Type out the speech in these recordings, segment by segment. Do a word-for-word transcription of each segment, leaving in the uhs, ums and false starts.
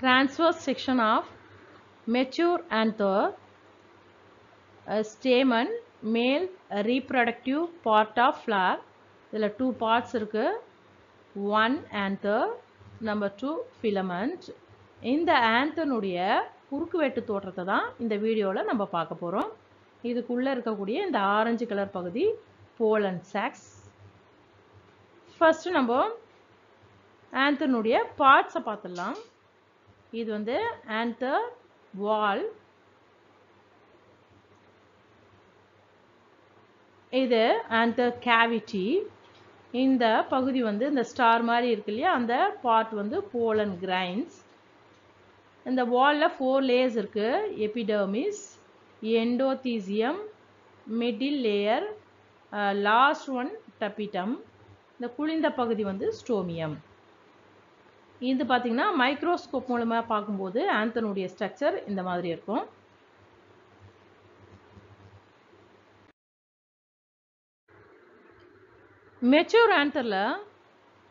transverse section of mature anther, a stamen, male reproductive part of flower. There are two parts irukku. One anther, number two filament. In the anther nudiya kurku vettu thotrathai dhaan indha video la namba paaka porom. Idukulla irukkudiya indha orange color pagudi pollen sacs. First number anther nudiya parts ah paathalam. Idu vande anther wall. இது அந்த cavity, இந்த பகுதி வந்து இந்த star மாதிரி இருக்கு இல்லையா, அந்த பார்ட் வந்து போலன் கிரைன்ஸ். இந்த வாலில் ஃபோர் லேயர்ஸ் இருக்கு. Epidermis, endothecium, middle layer, last one tapetum. இந்த குளிந்த பகுதி வந்து ஸ்டோமியம். இது பார்த்தீங்கன்னா மைக்ரோஸ்கோப் மூலமாக பார்க்கும்போது ஆந்தனுடைய ஸ்ட்ரக்சர் இந்த மாதிரி இருக்கும். மெச்சூர் ஆந்தரில்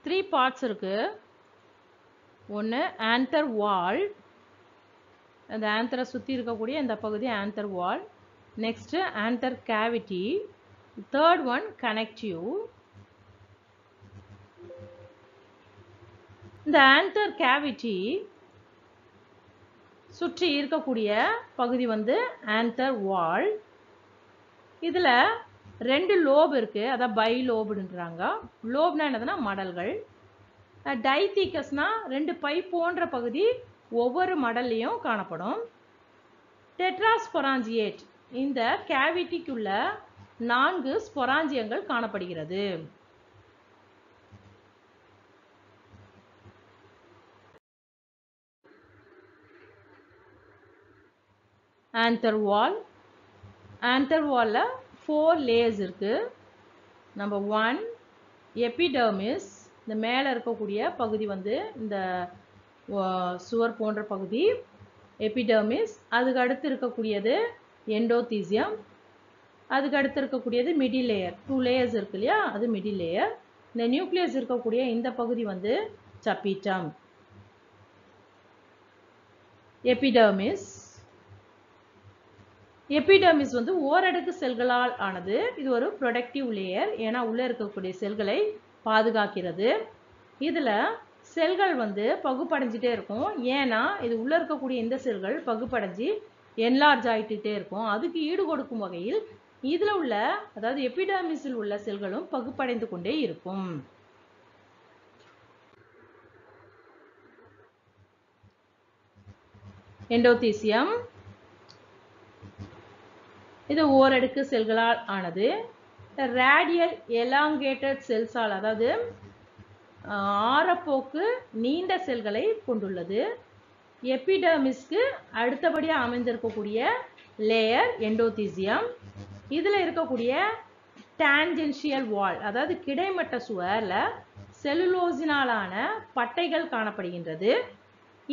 த்ரீ பார்ட்ஸ் இருக்குது. ஒன்று ஆந்தர் வால், அந்த ஆந்தரை சுற்றி இருக்கக்கூடிய இந்த பகுதி anther wall. Next anther cavity, third one connective. இந்த ஆந்தர் கேவிட்டி சுற்றி இருக்கக்கூடிய பகுதி வந்து ஆந்தர் வால். இதில் ரெண்டு லோப் இருக்கு, அதான் பை லோப்ன்றாங்க. லோப்னா என்னதுன்னா மடல்கள். டைத்தீக்கஸ்னா ரெண்டு பை போன்ற பகுதி ஒவ்வொரு மடல்லையும் காணப்படும். டெட்ராஸ்பொராஞ்சியேட், இந்த கேவிட்டிக்குள்ள நான்கு ஸ்பொராஞ்சியங்கள் காணப்படுகிறது. ஆந்தர் வால், ஆந்தர் வால்ல ஃபோர் லேயர்ஸ் இருக்குது. நம்பர் ஒன் எபிடர்மிஸ், இந்த மேலே இருக்கக்கூடிய பகுதி வந்து இந்த சுவர் போன்ற பகுதி எபிடர்மிஸ். அதுக்கு அடுத்து இருக்கக்கூடியது எண்டோதீசியம், அதுக்கு அடுத்து இருக்கக்கூடியது மிடில் லேயர். டூ லேயர்ஸ் இருக்கு இல்லையா, அது மிடில் லேயர். இந்த நியூக்ளியஸ் இருக்கக்கூடிய இந்த பகுதி வந்து டபிடம். எபிடர்மிஸ், எபிடர்மிஸ் வந்து ஓரடுக்கு செல்களால் ஆனது. இது ஒரு ப்ரொடக்டிவ் லேயர், ஏன்னா உள்ளே இருக்கக்கூடிய செல்களை பாதுகாக்கிறது. இதில் செல்கள் வந்து பகுப்படைஞ்சிட்டே இருக்கும், ஏன்னா இது உள்ளே இருக்கக்கூடிய இந்த செல்கள் பகுப்படைஞ்சி என்லார்ஜ் ஆகிட்டுகிட்டே இருக்கும். அதுக்கு ஈடு கொடுக்கும் வகையில் இதில் உள்ள, அதாவது எபிடர்மிஸில் உள்ள செல்களும் பகுப்படைந்து கொண்டே இருக்கும். எண்டோதீசியம், இது ஓரடுக்கு செல்களால் ஆனது. ரேடியல் எலாங்கேட்டட் செல்ஸால், அதாவது ஆரப்போக்கு நீண்ட செல்களை கொண்டுள்ளது. எபிடர்மிஸ்க்கு அடுத்தபடியாக அமைந்திருக்கக்கூடிய லேயர் எண்டோதீசியம். இதில் இருக்கக்கூடிய டான்ஜென்ஷியல் வால், அதாவது கிடைமட்ட சுவரில் செல்லுலோசினாலான பட்டைகள் காணப்படுகின்றது.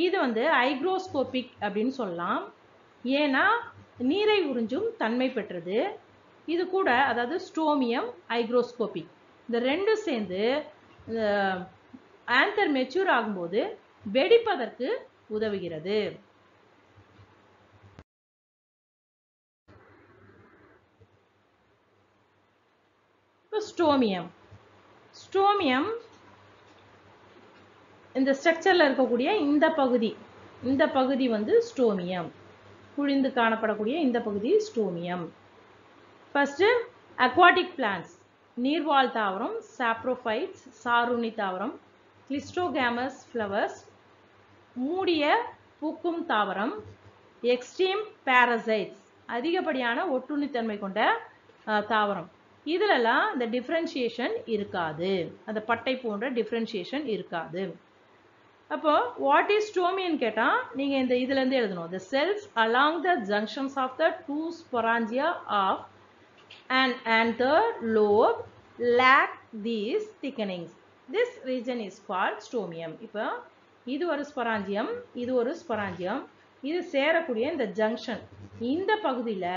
இது வந்து ஹைக்ரோஸ்கோபிக் அப்படின்னு சொல்லலாம், ஏன்னா நீரை உறிஞ்சும் தன்மை பெற்றது. இது கூட, அதாவது ஸ்டோமியம் ஹைக்ரோஸ்கோபிக், இந்த ரெண்டும் சேர்ந்து ஆந்தர் மெச்சூர் ஆகும்போது வெடிப்பதற்கு உதவுகிறது. ஸ்டோமியம், ஸ்டோமியம் இந்த ஸ்ட்ரக்சர்ல இருக்கக்கூடிய இந்த பகுதி, இந்த பகுதி வந்து ஸ்டோமியம். குழிந்து காணப்படக்கூடிய இந்த பகுதி ஸ்டோமியம். ஃபர்ஸ்ட் அக்வாட்டிக் பிளான்ட்ஸ், நீர்வாழ் தாவரம், சாப்ரோஃபைட்ஸ், சாரூனி தாவரம், கிளிஸ்டோகேமஸ் ஃப்ளவர்ஸ், மூடிய பூக்கும் தாவரம், எக்ஸ்ட்ரீம் பேரசைட்ஸ், அதிகப்படியான ஒட்டுண்ணித்தன்மை கொண்ட தாவரம். இதிலெல்லாம் இந்த டிஃப்ரென்ஷியேஷன் இருக்காது, அந்த பட்டை போன்ற டிஃப்ரென்ஷியேஷன் இருக்காது. அப்போ வாட் இஸ் ஸ்டோமியன் கேட்டால் நீங்கள் இந்த இதுலேருந்து எழுதணும். The cells along the junctions of the two sporangia of and anther lobe lack these thickenings. This region is called stomium. இப்போ இது ஒரு ஸ்பொராஞ்சியம், இது ஒரு ஸ்பொராஞ்சியம், இது சேரக்கூடிய இந்த ஜங்ஷன், இந்த பகுதியில்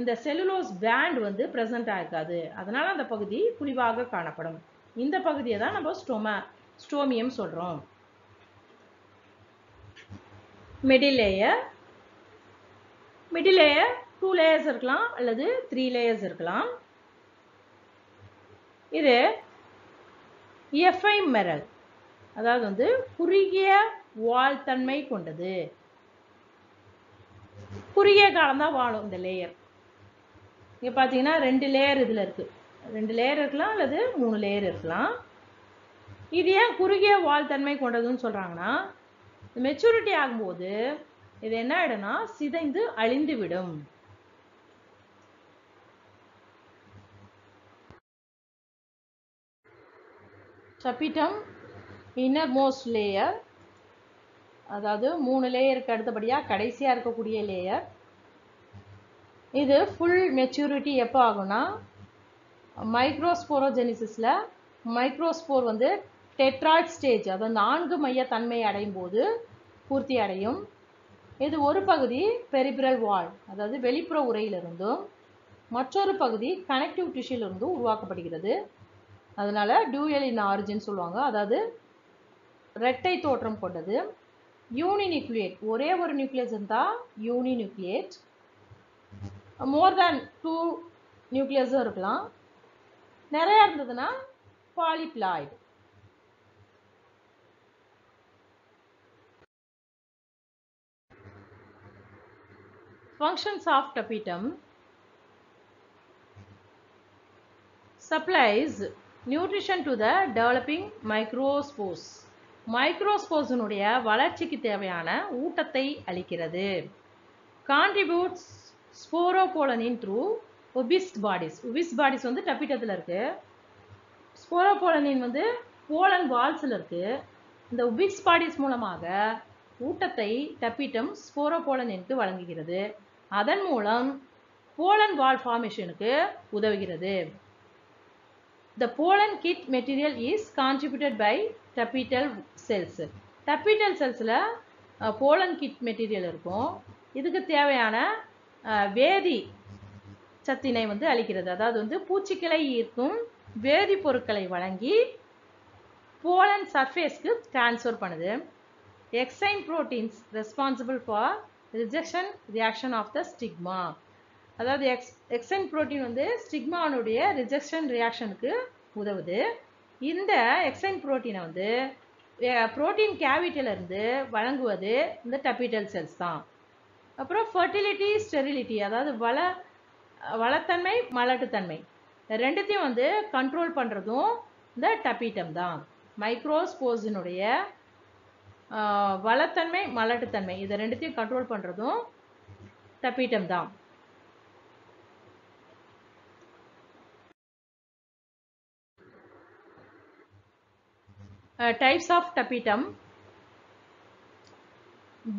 இந்த செல்லுலோஸ் பேண்ட் வந்து ப்ரெசண்ட் ஆகிருக்காது, அதனால் அந்த பகுதி குழிவாக காணப்படும். இந்த பகுதியை தான் நம்ம ஸ்டோமா ஸ்டோமியம் சொல்கிறோம். middle layer. Middle layer two layers இருக்கலாம் அல்லது three layers இருக்கலாம். இது எஃபைமெரல், அதாவது வந்து குறுகிய வால் தன்மை கொண்டது. குறுகிய காலம்தான் வாழும் இந்த லேயர். இங்கே பார்த்தீங்கன்னா ரெண்டு லேயர் இதில் இருக்கு, ரெண்டு லேயர் இருக்கலாம் அல்லது மூணு லேயர் இருக்கலாம். இது ஏன் குறுகிய வால் தன்மை கொண்டதுன்னு சொல்றாங்கன்னா, மெச்சூரிட்டி ஆகும்போது இது என்ன ஆயிடும்னா சிதைந்து அழிந்து விடும். Tapetum innermost layer, அதாவது மூணு லேயருக்கு அடுத்தபடியாக கடைசியாக இருக்கக்கூடிய லேயர். இது ஃபுல் மெச்சூரிட்டி எப்போ ஆகும்னா மைக்ரோஸ்போரோஜெனிசிஸில் மைக்ரோஸ்போர் வந்து டெட்ராய்ட் ஸ்டேஜ், அதாவது நான்கு மைய தன்மை அடையும் போது பூர்த்தி அடையும். இது ஒரு பகுதி பெரிபிரல் வால், அதாவது வெளிப்புற உரையிலிருந்தும் மற்றொரு பகுதி கனெக்டிவ் டிஷ்யூலிருந்தும் உருவாக்கப்படுகிறது. அதனால டியூயல் இன் ஆரிஜின் சொல்லுவாங்க, அதாவது ரெட்டை தோற்றம் கொண்டது. யூனி நியூக்ளியேட், ஒரே ஒரு நியூக்ளியஸ் இருந்தால் யூனி நியூக்ளியேட், மோர் தேன் டூ நியூக்ளியஸும் இருக்கலாம், நிறையா இருந்ததுன்னா polyploid. Functions of tapetum supplies nutrition to the developing microspores. Microspores உடைய வளர்ச்சிக்கு தேவையான ஊட்டத்தை அளிக்கிறது. Contributes sporopollenin through obese bodies. Obese bodies வந்து tapetumல இருக்கு, sporopollenin வந்து pollen valvesல இருக்கு. இந்த obese bodies மூலமாக ஊட்டத்தை tapetum sporopolleninக்கு வழங்குகிறது. அதன் மூலம் pollen valve formationக்கு உதவுகிறது. The pollen kit material is contributed by tapetal cells. Tapetal cellsல pollen kit material இருக்கும். இதுக்கு தேவையான வேதி சத்தினை வந்து அளிக்கிறது, அதாவது வந்து பூச்சிகளை ஈர்க்கும் வேதி பொருட்களை வழங்கி pollen surfaceக்கு transfer பண்ணுது. Exine proteins responsible for rejection reaction of the stigma. அதாவது எக்ஸ் எக்ஸைன் புரோட்டீன் வந்து ஸ்டிக்மானுடைய ரிஜெக்ஷன் ரியாக்ஷனுக்கு உதவுது. இந்த எக்ஸைன் புரோட்டீனை வந்து புரோட்டீன் கேவிட்டியிலிருந்து வழங்குவது இந்த டபீட்டல் செல்ஸ் தான். அப்புறம் ஃபர்டிலிட்டி ஸ்டெரிலிட்டி, அதாவது வள வளத்தன்மை மலட்டுத்தன்மை ரெண்டுத்தையும் வந்து கண்ட்ரோல் பண்ணுறதும் இந்த டபீட்டம் தான். மைக்ரோஸ்போர்ஸினுடைய வளத்தன்மை மலட்டுத்தன்மை இதை ரெண்டுத்தையும் கண்ட்ரோல் பண்ணுறதும் டபீட்டம் தான். Uh, types of tapetum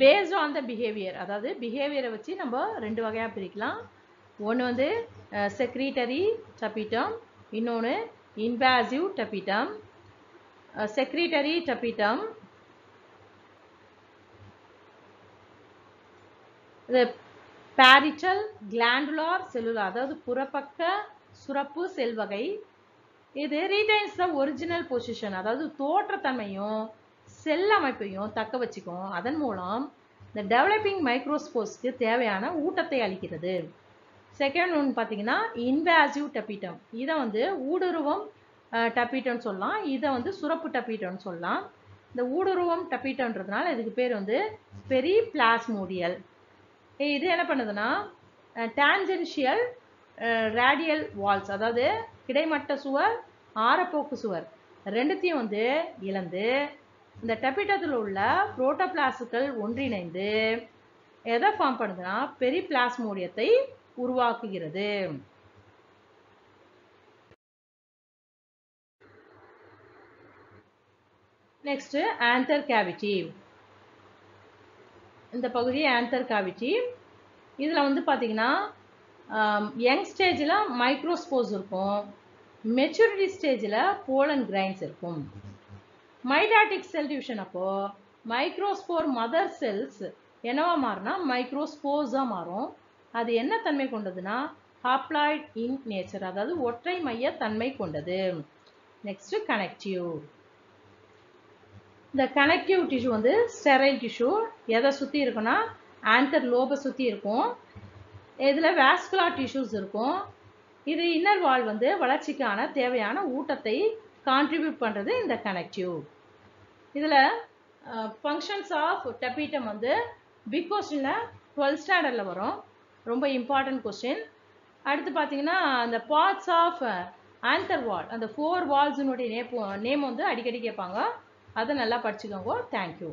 based on the behavior, அதாவது behavior வச்சு நம்ம ரெண்டு வகையா பிரிக்கலாம். ஒன்று வந்து secretory tapetum, இன்னொன்று invasive tapetum. Uh, secretory tapetum the parietal glandular cellular, அதாவது புறப்பக்க சுரப்பு செல் வகை. இது ரீடைன்ஸ் த ஒரிஜினல் பொசிஷன், அதாவது தோற்றத்தன்மையும் செல் அமைப்பையும் தக்க வச்சுக்கும். அதன் மூலம் இந்த டெவலப்பிங் மைக்ரோஸ்போர்ஸ்க்கு தேவையான ஊட்டத்தை அளிக்கிறது. செகண்ட் ஒன்று பார்த்தீங்கன்னா இன்வாசிவ் டபீட்டம், இதை வந்து ஊடுருவம் டபீட்டம்னு சொல்லலாம், இதை வந்து சுரப்பு டபீட்டம்னு சொல்லலாம். இந்த ஊடுருவம் டபீட்டம்ன்றதுனால இதுக்கு பேர் வந்து பெரிப்ளாஸ்மோடியல். இது என்ன பண்ணுதுன்னா டான்ஜென்ஷியல் ரேடியல் வால்ஸ், அதாவது கிடைமட்ட சுவர் ஆரப்போக்கு சுவர் ரெண்டுத்தையும் வந்து இழந்து இந்த டபீட்டத்தில் உள்ள புரோட்டோபிளாஸ்கள் ஒன்றிணைந்து எதை ஃபார்ம் பண்ணுதுன்னா பெரிபிளாஸ்மோடியத்தை உருவாக்குகிறது. நெக்ஸ்ட் ஆந்தர் கேவிட்டி, இந்த பகுதி ஆந்தர் கேவிட்டி. இதில் வந்து பார்த்தீங்கன்னா யங் ஸ்டேஜில் மைக்ரோஸ்போர்ஸ் இருக்கும், மெச்சூரிட்டி ஸ்டேஜில் போலன் கிரைன்ஸ் இருக்கும். மைடாட்டிக் செல் டிவிஷன் அப்போ மைக்ரோஸ்போர் மதர் செல்ஸ் என்னவா மாறுனா மைக்ரோஸ்போர்ஸாக மாறும். அது என்ன தன்மை கொண்டதுன்னா ஹாப்ளாய்ட் இன் நேச்சர், அதாவது ஒற்றை மைய தன்மை கொண்டது. Next connective, the connective tissue வந்து sterile tissue. எதை சுத்தி இருக்குன்னா anther lobe சுத்தி இருக்கும். இதுல vascular tissues இருக்கும். இது inner wall வந்து வளர்ச்சிக்கான தேவையான ஊட்டத்தை contribute பண்றது இந்த connective. இதுல functions of tapetum வந்து big question ல twelfth standard ல வரும். ரொம்ப important question. அடுத்து பாத்தீங்கன்னா அந்த parts of anther wall and the four walls னுடைய நேம் வந்து அடிக்கடி கேட்பாங்க. அதை நல்லா படிச்சுக்கோங்க. Thank you.